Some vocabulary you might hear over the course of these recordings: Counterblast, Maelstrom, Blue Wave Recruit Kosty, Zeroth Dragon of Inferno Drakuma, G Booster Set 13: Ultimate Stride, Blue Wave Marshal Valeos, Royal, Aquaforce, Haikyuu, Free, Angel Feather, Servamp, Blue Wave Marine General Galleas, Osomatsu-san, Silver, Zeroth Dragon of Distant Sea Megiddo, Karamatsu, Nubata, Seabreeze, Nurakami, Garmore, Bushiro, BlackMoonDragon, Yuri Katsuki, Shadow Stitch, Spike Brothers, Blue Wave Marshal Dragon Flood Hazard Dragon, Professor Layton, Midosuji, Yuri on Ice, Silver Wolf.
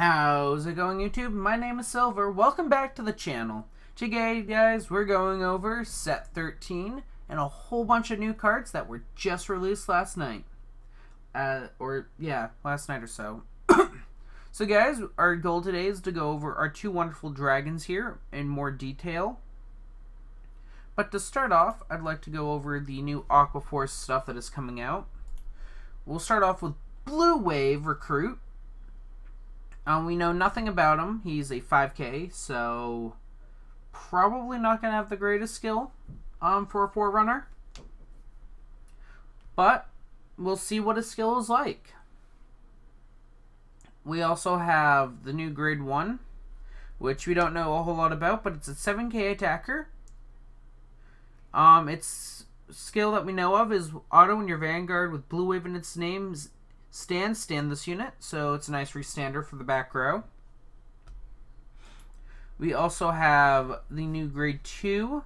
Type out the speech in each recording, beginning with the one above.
How's it going, YouTube? My name is Silver. Welcome back to the channel. Today, guys, we're going over set 13 and a whole bunch of new cards that were just released last night. Last night or so. So, guys, our goal today is to go over our two wonderful dragons here in more detail. But to start off, I'd like to go over the new Aquaforce stuff that is coming out. We'll start off with Blue Wave Recruit. We know nothing about him. He's a 5k, so probably not going to have the greatest skill for a Forerunner. But we'll see what his skill is like. We also have the new Grade 1, which we don't know a whole lot about, but it's a 7k attacker. Its skill that we know of is auto in your vanguard with Blue Wave in its name. Stand this unit, so it's a nice restander for the back row. We also have the new Grade 2,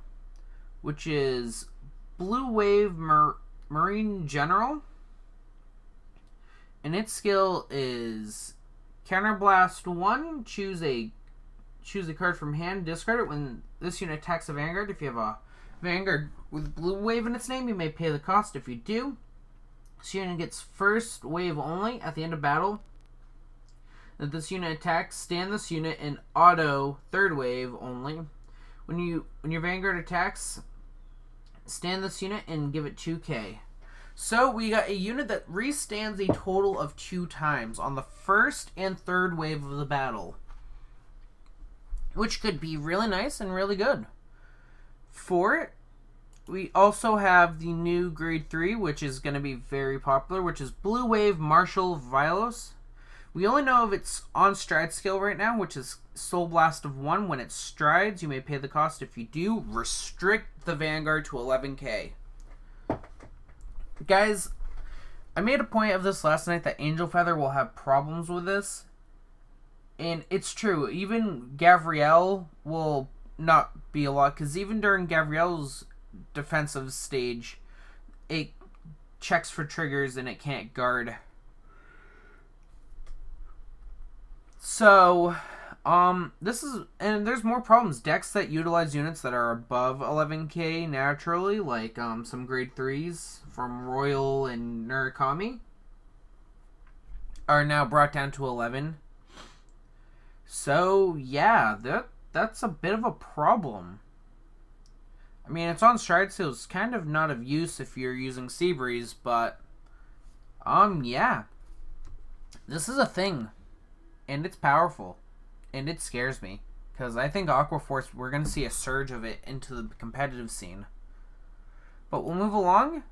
which is Blue Wave Marine General, and its skill is Counterblast 1. Choose a card from hand, discard it when this unit attacks a vanguard. If you have a vanguard with Blue Wave in its name, you may pay the cost. If you do, this unit gets first wave only. At the end of battle, that this unit attacks, stand this unit and auto third wave only. When your vanguard attacks, stand this unit and give it 2k. So we got a unit that restands a total of 2 times on the first and third wave of the battle, which could be really nice and really good for it. We also have the new Grade 3, which is going to be very popular, which is Blue Wave Marshal Vilos. We only know of its on-stride skill right now, which is Soul Blast of 1. When it strides, you may pay the cost. If you do, restrict the vanguard to 11k. Guys, I made a point of this last night that Angel Feather will have problems with this. And it's true. Even Gabrielle will not be a lot, because even during Gabrielle's defensive stage, it checks for triggers and it can't guard. So there's more problems. Decks that utilize units that are above 11k naturally, like some Grade 3s from Royal and Nurakami, are now brought down to 11. So yeah, that's a bit of a problem. I mean, it's on stride, so it's kind of not of use if you're using Seabreeze, but yeah. This is a thing, and it's powerful, and it scares me, because I think Aquaforce, we're going to see a surge of it into the competitive scene. But we'll move along.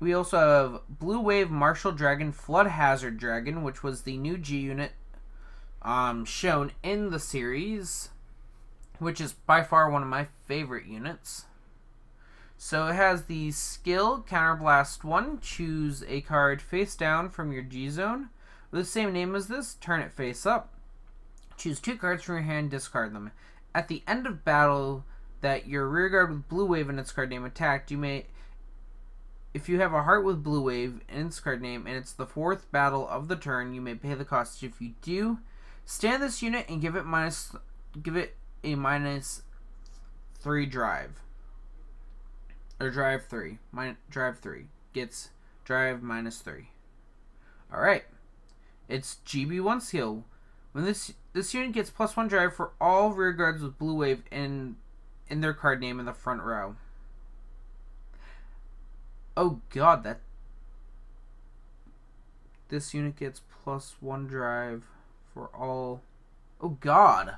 We also have Blue Wave Marshal Dragon Flood Hazard Dragon, which was the new G unit shown in the series, which is by far one of my favorite units. So it has the skill Counterblast 1. Choose a card face down from your G zone with the same name as this. Turn it face up. Choose 2 cards from your hand. Discard them. At the end of battle, that your rearguard with Blue Wave and its card name attacked, you may, if you have a heart with Blue Wave and its card name, and it's the 4th battle of the turn, you may pay the cost. If you do, stand this unit and give it a minus 3 drive, or drive 3 gets drive -3. All right, it's GB1 skill. When this unit gets +1 drive for all rear guards with Blue Wave in their card name in the front row. Oh god, that this unit gets +1 drive for all. Oh god.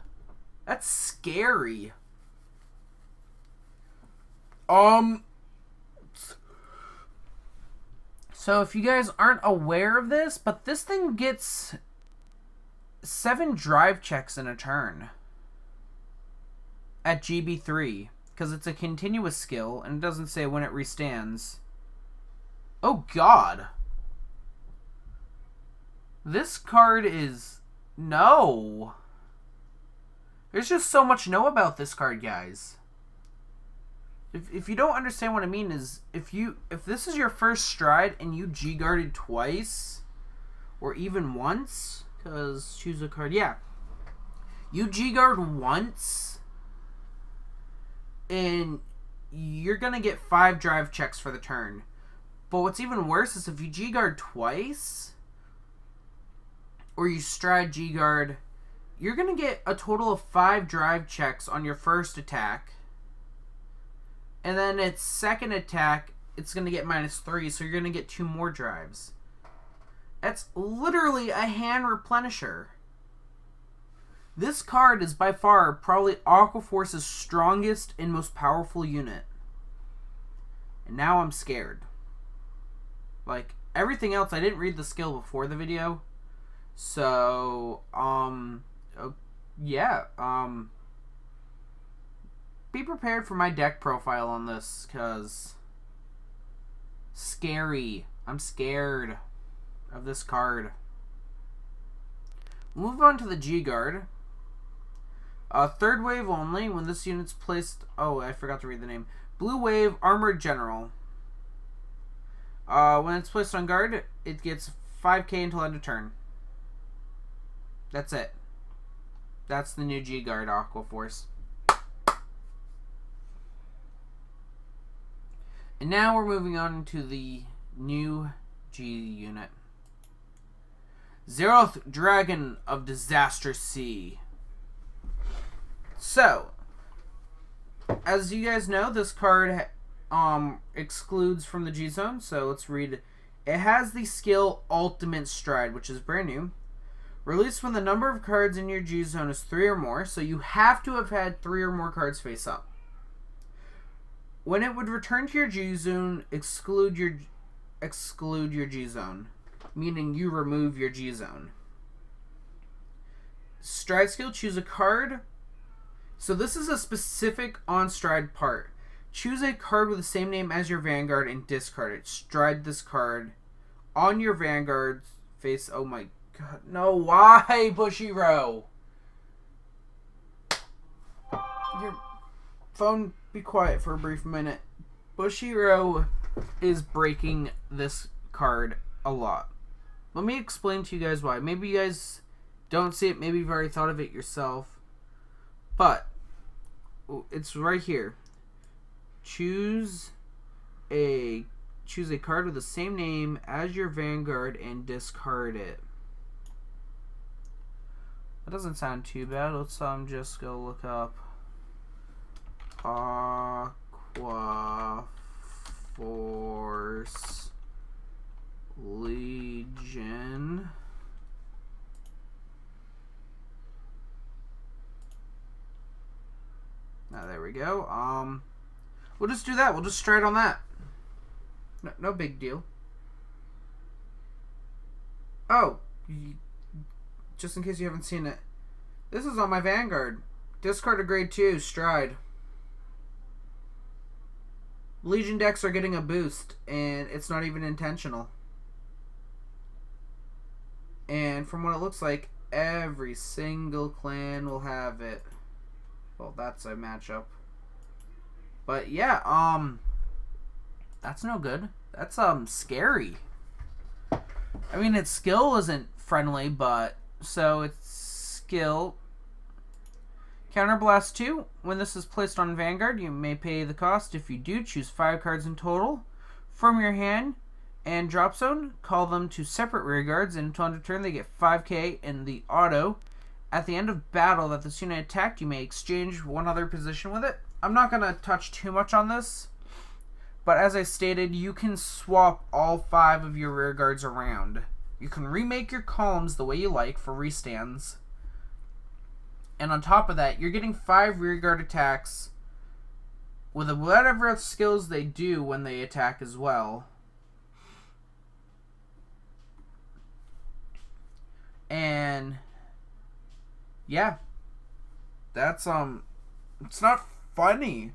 That's scary. So if you guys aren't aware of this, but this thing gets 7 drive checks in a turn at GB3, because it's a continuous skill and it doesn't say when it restands. Oh god. This card is... no. There's just so much know about this card, guys. If you don't understand what I mean is, if this is your first stride and you G-guarded twice, or even once, Because choose a card. Yeah. You G-Guard once, and you're going to get 5 drive checks for the turn. But what's even worse is if you G-Guard twice, or you Stride G-Guard, you're going to get a total of 5 drive checks on your first attack. And then its second attack, it's going to get -3, so you're going to get 2 more drives. That's literally a hand replenisher. This card is by far probably Aquaforce's strongest and most powerful unit. And now I'm scared. Like, everything else, I didn't read the skill before the video. So, be prepared for my deck profile on this, because scary. I'm scared of this card. We'll move on to the G-Guard. Third wave only, when this unit's placed... Oh, I forgot to read the name. Blue Wave Armored General. When it's placed on guard, it gets 5k until end of turn. That's it. That's the new G-Guard Aquaforce. And now we're moving on to the new G unit. Zeroth Dragon of Disaster Sea. So, as you guys know, this card excludes from the G Zone, so let's read. It has the skill Ultimate Stride, which is brand new. Released when the number of cards in your G Zone is 3 or more, so you have to have had 3 or more cards face up. When it would return to your G-Zone, exclude your G-Zone, meaning you remove your G-Zone. Stride skill, choose a card. So this is a specific on-stride part. Choose a card with the same name as your Vanguard and discard it. Stride this card on your Vanguard's face. Oh my god, no, why, Bushiro? Your phone... Be quiet for a brief minute. Bushiro is breaking this card a lot. Let me explain to you guys why. Maybe you guys don't see it. Maybe you've already thought of it yourself. But it's right here. Choose a card with the same name as your Vanguard and discard it. That doesn't sound too bad. Let's just go look up Aquaforce Legion now. There we go. We'll just do that. We'll just straight on that. No big deal. Oh, just in case you haven't seen it, this is on my Vanguard. Discard a grade 2 stride. Legion decks are getting a boost, and it's not even intentional. And from what it looks like, every single clan will have it. Well, that's a matchup. But yeah, that's no good. That's scary. I mean, its skill isn't friendly, but so its skill Counterblast 2. When this is placed on Vanguard, you may pay the cost. If you do, choose 5 cards in total from your hand and drop zone. Call them to separate rearguards, and until end of turn, they get 5k in the auto. At the end of battle that this unit attacked, you may exchange one other position with it. I'm not going to touch too much on this, but as I stated, you can swap all 5 of your rearguards around. You can remake your columns the way you like for restands. And on top of that, you're getting 5 rearguard attacks with whatever skills they do when they attack as well. And yeah, that's it's not funny.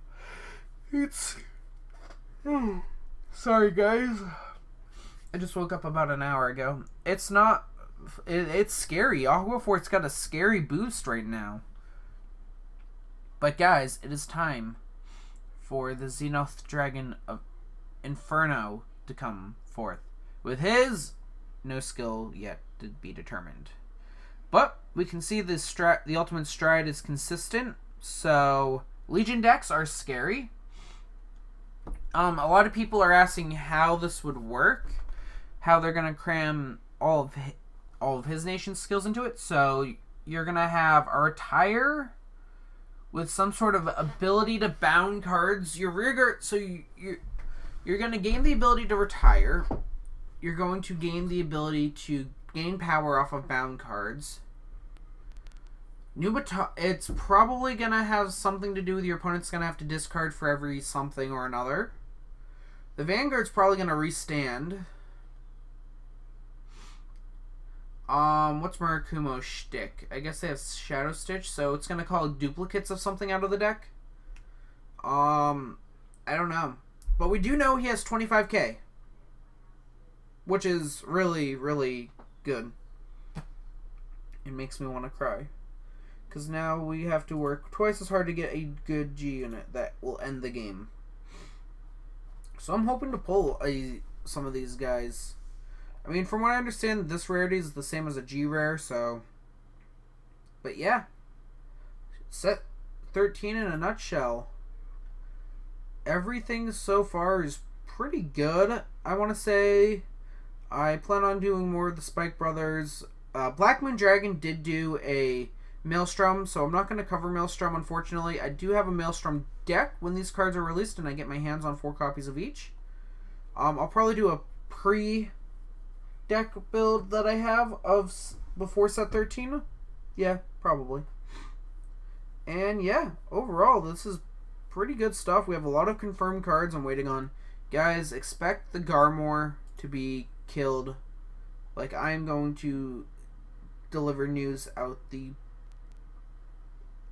It's sorry guys, I just woke up about an hour ago. It's not. It's scary. Aquaforce got a scary boost right now. But guys, it is time for the Zeroth Dragon of Inferno to come forth with his no skill yet to be determined. we can see the ultimate stride is consistent. So Legion decks are scary. A lot of people are asking how this would work, how they're gonna cram all of his nation's skills into it. So you're gonna have a retire with some sort of ability to bound cards. Your rearguard, so you're gonna gain the ability to retire. You're going to gain the ability to gain power off of bound cards. Nubata, it's probably going to have something to do with your opponent's going to have to discard for every something or another. The Vanguard's probably going to restand. What's Murakumo's shtick? I guess they have Shadow Stitch, so it's going to call duplicates of something out of the deck. I don't know. But we do know he has 25k. Which is really, really good. It makes me want to cry. Because now we have to work twice as hard to get a good G unit that will end the game. So I'm hoping to pull some of these guys. I mean, from what I understand, this rarity is the same as a G rare, so... But yeah. Set 13 in a nutshell. Everything so far is pretty good, I want to say. I plan on doing more of the Spike Brothers. Black Moon Dragon did do a... Maelstrom, so I'm not going to cover Maelstrom, unfortunately. I do have a Maelstrom deck when these cards are released and I get my hands on 4 copies of each. I'll probably do a pre-deck build that I have of before set 13. Yeah, probably. And yeah, overall, this is pretty good stuff. We have a lot of confirmed cards I'm waiting on. Guys, expect the Garmore to be killed. Like, I'm going to deliver news out the...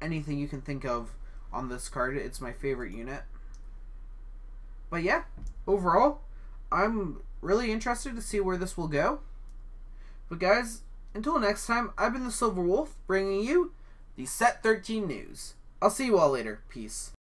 anything you can think of on this card. It's my favorite unit. But yeah, overall, I'm really interested to see where this will go. But guys, until next time, I've been the Silver Wolf, bringing you the Set 13 news. I'll see you all later. Peace.